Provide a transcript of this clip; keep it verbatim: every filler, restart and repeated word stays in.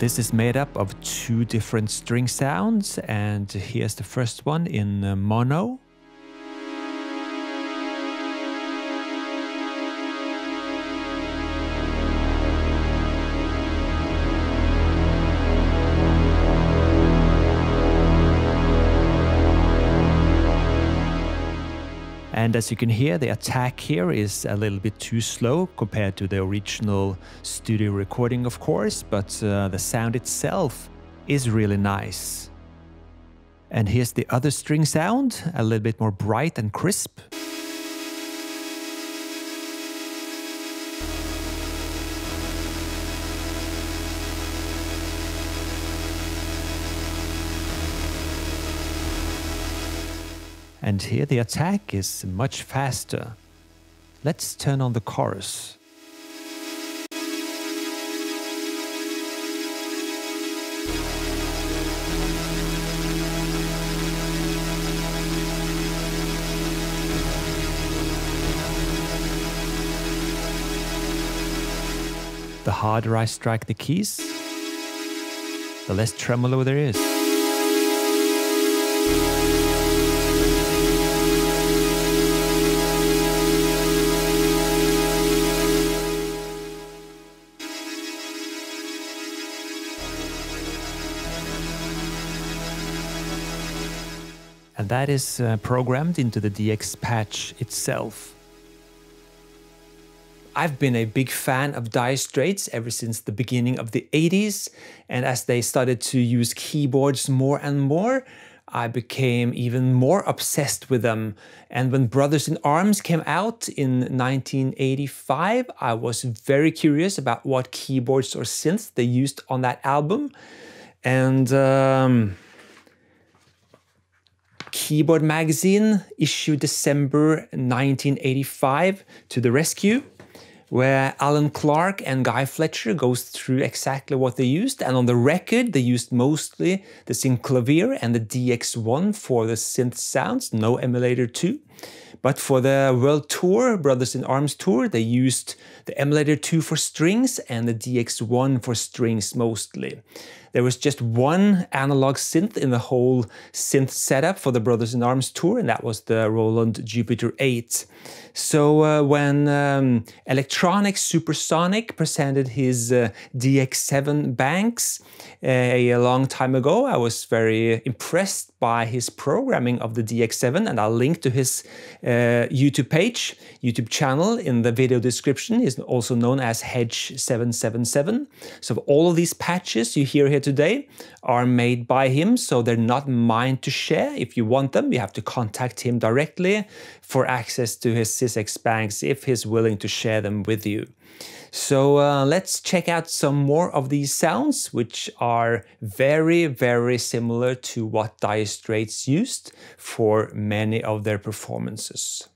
This is made up of two different string sounds, and here's the first one in mono. And as you can hear, the attack here is a little bit too slow compared to the original studio recording, of course, but uh, the sound itself is really nice. And here's the other string sound, a little bit more bright and crisp. And here the attack is much faster. Let's turn on the chorus. The harder I strike the keys, the less tremolo there is. And that is uh, programmed into the D X patch itself. I've been a big fan of Dire Straits ever since the beginning of the eighties, and as they started to use keyboards more and more, I became even more obsessed with them. And when Brothers in Arms came out in nineteen eighty-five, I was very curious about what keyboards or synths they used on that album. And um, Keyboard magazine, issue December nineteen eighty-five, to the rescue, where Alan Clark and Guy Fletcher goes through exactly what they used. And on the record, they used mostly the Synclavier and the D X one for the synth sounds, no Emulator two. But for the World Tour, Brothers in Arms Tour, they used the Emulator two for strings and the D X one for strings mostly. There was just one analog synth in the whole synth setup for the Brothers in Arms Tour, and that was the Roland Jupiter eight. So uh, when um, Electronic Supersonic presented his uh, D X seven Banks uh, a long time ago, I was very impressed by his programming of the D X seven, and I'll link to his Uh, YouTube page, YouTube channel in the video description, is also known as Hedge seven seven seven. So all of these patches you hear here today are made by him, so they're not mine to share. If you want them, you have to contact him directly for access to his SysX banks if he's willing to share them with you. So uh, let's check out some more of these sounds, which are very, very similar to what Dire Straits used for many of their performances.